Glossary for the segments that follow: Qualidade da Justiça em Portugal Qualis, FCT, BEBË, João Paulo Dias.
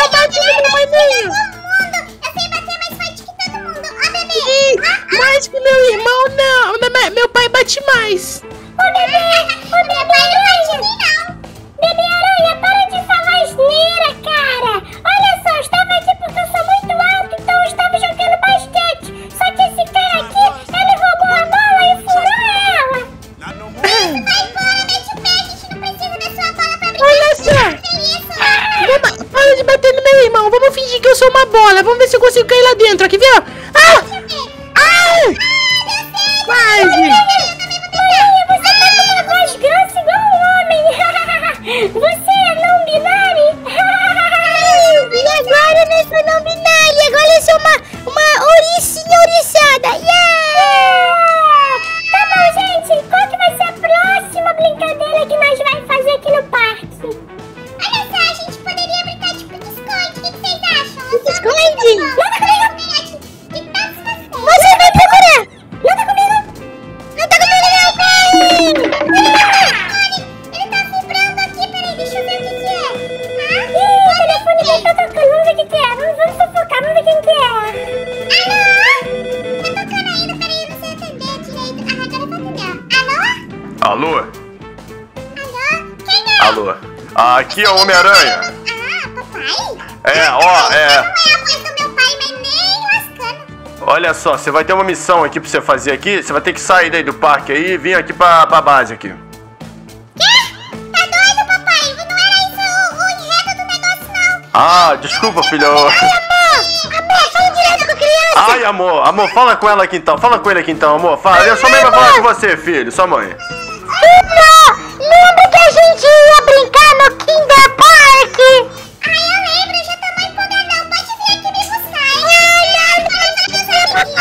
eu bati no meu irmão. Eu sei bater mais forte que todo mundo. Ó, bebê. Mais que meu irmão, não. Meu pai bate mais. Ô, bebê. Ô, meu pai não bate em mim, não. Bebê Aranha, para de falar asneira, cara. Olha só, eu estava aqui porque eu sou muito alto, então eu estava jogando basquete. Só que esse cara aqui, ele roubou a bola e furou ela. Isso, vai embora, mete o pé, a gente não precisa da sua bola pra brincar. Olha só. Isso, para de bater no meu irmão, vamos fingir que eu sou uma bola. Vamos ver se eu consigo cair lá dentro, aqui, viu? Ah! Ai! Ah, meu Deus! Quase! Aqui é o Homem-Aranha. Ah, papai? É, ó, é. Não é a voz do meu pai, mas nem lascando. Olha só, você vai ter uma missão aqui pra você fazer aqui. Você vai ter que sair daí do parque aí e vir aqui pra base aqui. Quê? Tá doido, papai? Não era isso o enredo do negócio, não. Ah, desculpa, filho. Ai, amor, fala direto com a criança. Ai, amor, fala com ela aqui então. Fala com ele aqui então, amor. Fala. Eu só mãe vai falar com você, filho. Sua mãe. Lembra que a gente ia brincar no Kinder Park? Ai, eu lembro, já tô muito empolgadão. Pode vir aqui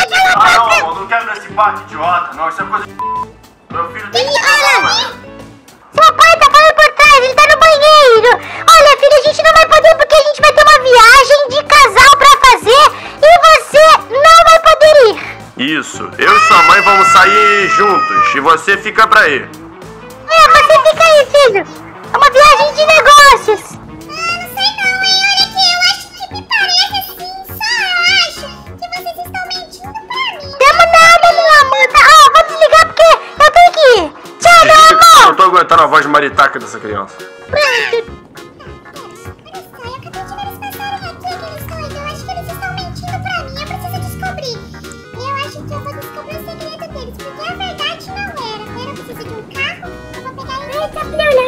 me buscar. Não quero nesse parque idiota, não. Isso é coisa de... Meu filho tem que Seu pai tá falando por trás, ele tá no banheiro. Olha, filho, a gente não vai poder porque a gente vai ter uma viagem de casal pra fazer e você não vai poder ir. Isso, eu e sua mãe vamos sair juntos e você fica pra ir. Fica aí, filho. É uma viagem de negócios. Ah, não sei não, hein? Olha aqui, eu acho que me parece assim. Só eu acho que vocês estão mentindo pra mim. Tamo nada, meu amor. Ó, vou desligar porque eu tenho que ir. Tchau, meu amor. Eu não tô aguentando a voz maritaca dessa criança. Pronto.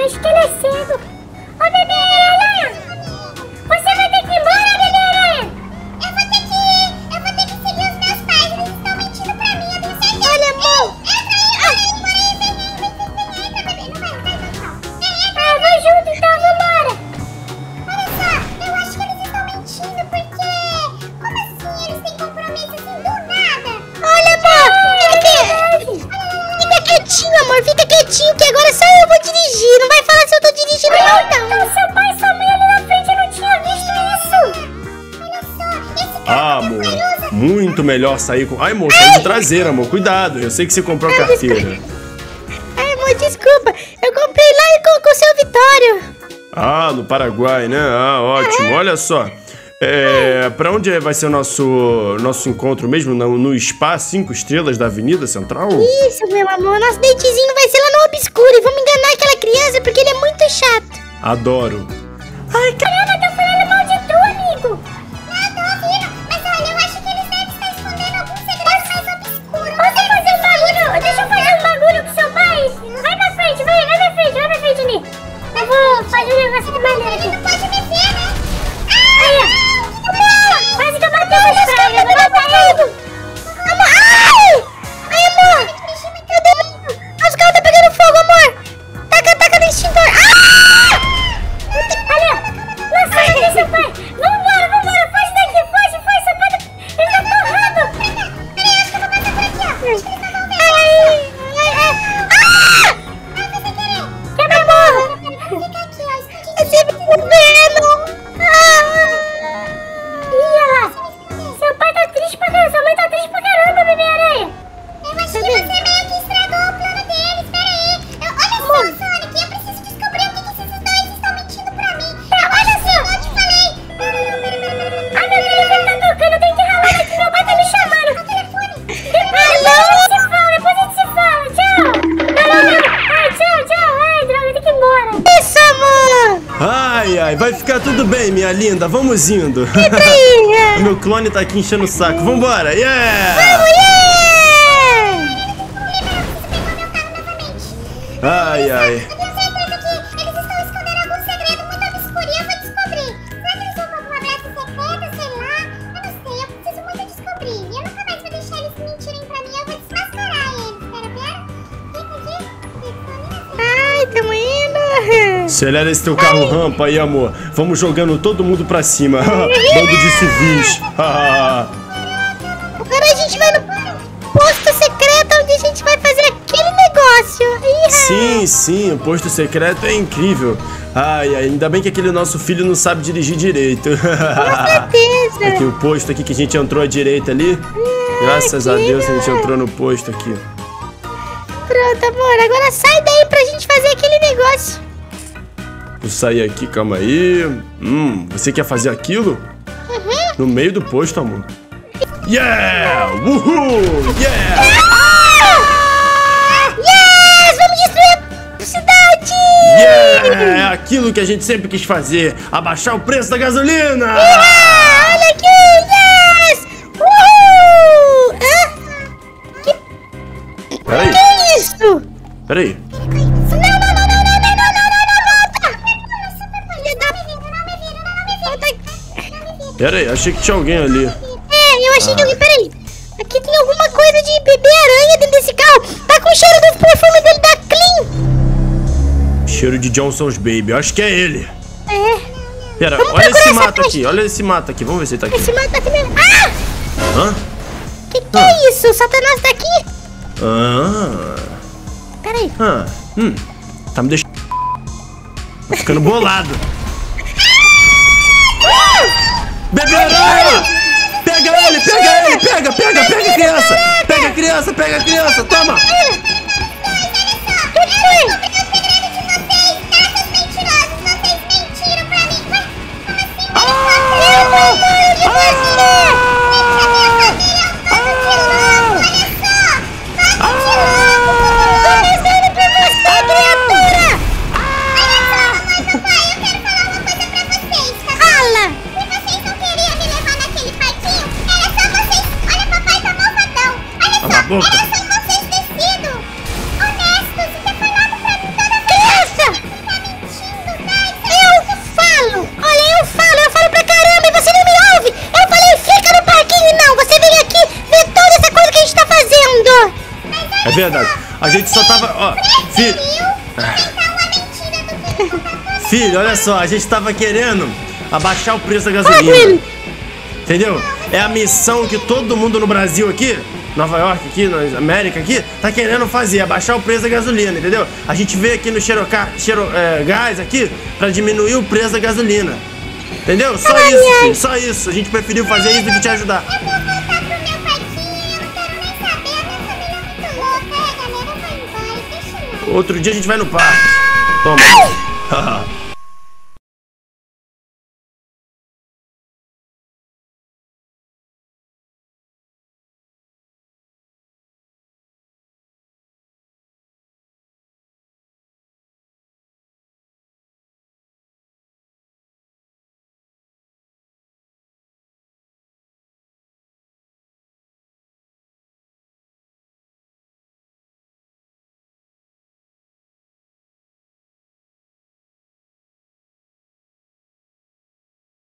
Acho que ele é cego. Ô, bebê Aranha, você vai ter que ir embora, bebê Aranha. Eu vou ter que seguir os meus pais. Eles estão mentindo pra mim, eu tenho certeza. Olha, amor. Entra, bebê. Não vai. Vai junto, então, vambora. Olha só, eu acho que eles estão mentindo, porque... Como assim? Eles têm compromisso assim, do nada. Olha, amor. Fica quietinho, amor. Fica quietinho, que agora só eu vou dirigir. Não vai falar se eu tô dirigindo ou não. Então seu pai e sua mãe ali na frente não tinham visto isso. Olha só, esse cara amor, muito melhor sair com... Ai, amor, saiu de traseira, amor. Cuidado, eu sei que você comprou carteira. Desculpa. Ai, amor, desculpa. Eu comprei lá com o seu Vitório. Ah, no Paraguai, né? Ah, ótimo. Aham. Olha só. Pra onde vai ser o nosso encontro mesmo? No Spa 5 Estrelas da Avenida Central? Isso, meu amor. Nosso datezinho vai ser lá no Obscuro. E vamos enganar aquela criança porque ele é muito chato. Adoro. Ai, caramba, tá falando mal de tu, amigo. Não, tô ouvindo. Mas olha, eu acho que eles devem estar escondendo algum segredo mais obscuro. Posso fazer um bagulho? Deixa eu fazer um bagulho com seu pai. Vai pra frente, vai pra frente, Ni. Eu vou fazer um negócio de maneira aqui. Ele não pode me ver, né? Olha. Quase que eu bati no espelho, eu vou caindo. Ai, amor. Meu Deus. Nosso carro tá pegando fogo, amor. Taca no extintor. Ah! Ai, ai, vai ficar tudo bem, minha linda. Vamos indo. Meu clone tá aqui enchendo o saco. Vambora, yeah! Vamos, yeah! Ai, ai. Acelera esse teu carro rampa aí, amor. Vamos jogando todo mundo pra cima. Bando de civis. Agora a gente vai no posto secreto, onde a gente vai fazer aquele negócio. Sim, sim, o posto secreto é incrível. Ai, ainda bem que aquele nosso filho não sabe dirigir direito. Com certeza. Aqui, o posto aqui que a gente entrou à direita ali. Graças a Deus a gente entrou no posto aqui. Pronto, amor. Agora sai daí pra gente fazer aquele negócio. Vou sair aqui, calma aí. Você quer fazer aquilo? Uhum. No meio do posto, amor. Yeah! Uhul! Yeah! Ah! Yes! Vamos destruir a cidade! Yeah! É aquilo que a gente sempre quis fazer. Abaixar o preço da gasolina! Yeah! Olha aqui! Yes! Uhul! Ah? Que... Peraí. O que é isso? Peraí. Pera aí, achei que tinha alguém ali. É, eu achei que alguém... Pera aí. Aqui tem alguma coisa de bebê-aranha dentro desse carro. Tá com o cheiro do perfume dele da Clean. Cheiro de Johnson's Baby. Acho que é ele. É. Pera, olha esse mato aqui. Olha esse mato aqui. Vamos ver se ele tá aqui. Esse mato tá aqui mesmo. Ah! Hã? Que é isso? O Satanás tá aqui? Ah. Pera aí. Ah. Tá me deixando... Tô ficando bolado. Bebê-aranha! Pega ele, pega ele, pega, pega, pega a criança! Pega a criança, pega a criança, toma! Boca. Era só vocês ter sido honestos e ter falado pra mim toda vez. Criança! Você tá mentindo, Dai. Eu falo pra caramba e você não me ouve. Eu falei, fica no parquinho e não. Você vem aqui ver toda essa coisa que a gente tá fazendo. Mas é verdade. A gente só tava... Ó, filho... Filho, olha só. A gente tava querendo abaixar o preço da gasolina. Entendeu? É a missão que todo mundo no Brasil aqui... Nova York aqui, na América aqui, tá querendo fazer, abaixar o preço da gasolina, entendeu? A gente veio aqui no Cheiro Gás aqui pra diminuir o preço da gasolina, entendeu? Só isso, filho, só isso. A gente preferiu fazer isso do que te ajudar. Eu vou voltar pro meu parquinho, não quero nem saber, a minha família é muito louca, a galera vai embora, deixa eu... Outro dia a gente vai no parque. Toma.